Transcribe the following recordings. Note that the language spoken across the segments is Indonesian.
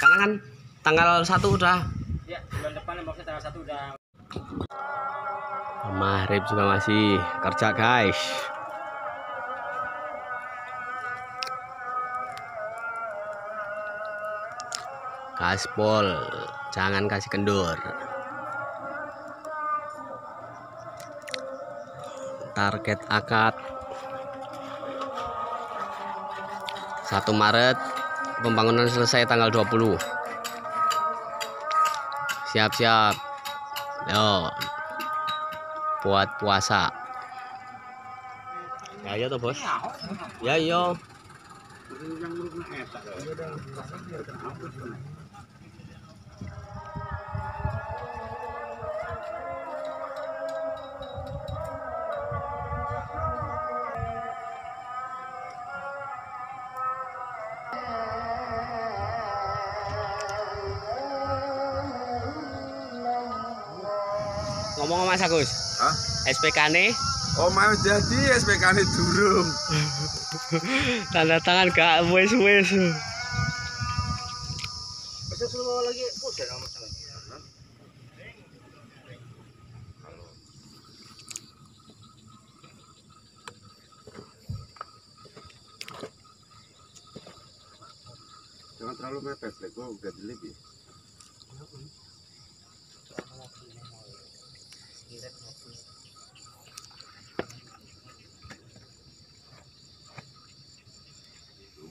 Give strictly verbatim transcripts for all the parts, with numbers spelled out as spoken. Karena kan tanggal satu udah. Ya, bulan depan maksudnya tanggal satu udah. Maghrib juga masih kerja, guys. Gaspol, jangan kasih kendur. Target akad satu Maret, pembangunan selesai tanggal dua puluh. Siap-siap. Yo. Buat puasa. Ya iya toh, Bos. Ya iya. Ngomong sama Mas Agus. Hah? S P K-ne? Oh, mau jadi S P K-ne durung. Tanda tangan gak wis-wis. Besok lu lagi puder sama Mas Agus. Jangan terlalu mepet, gua udah jelek ya.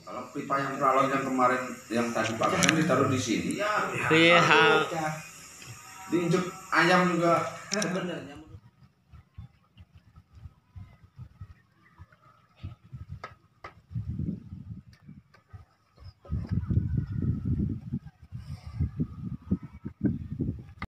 Kalau pipa yang peralon yang kemarin yang tadi pakai ditaruh di sini ya. Iya. Diinjek ayam juga sebenarnya.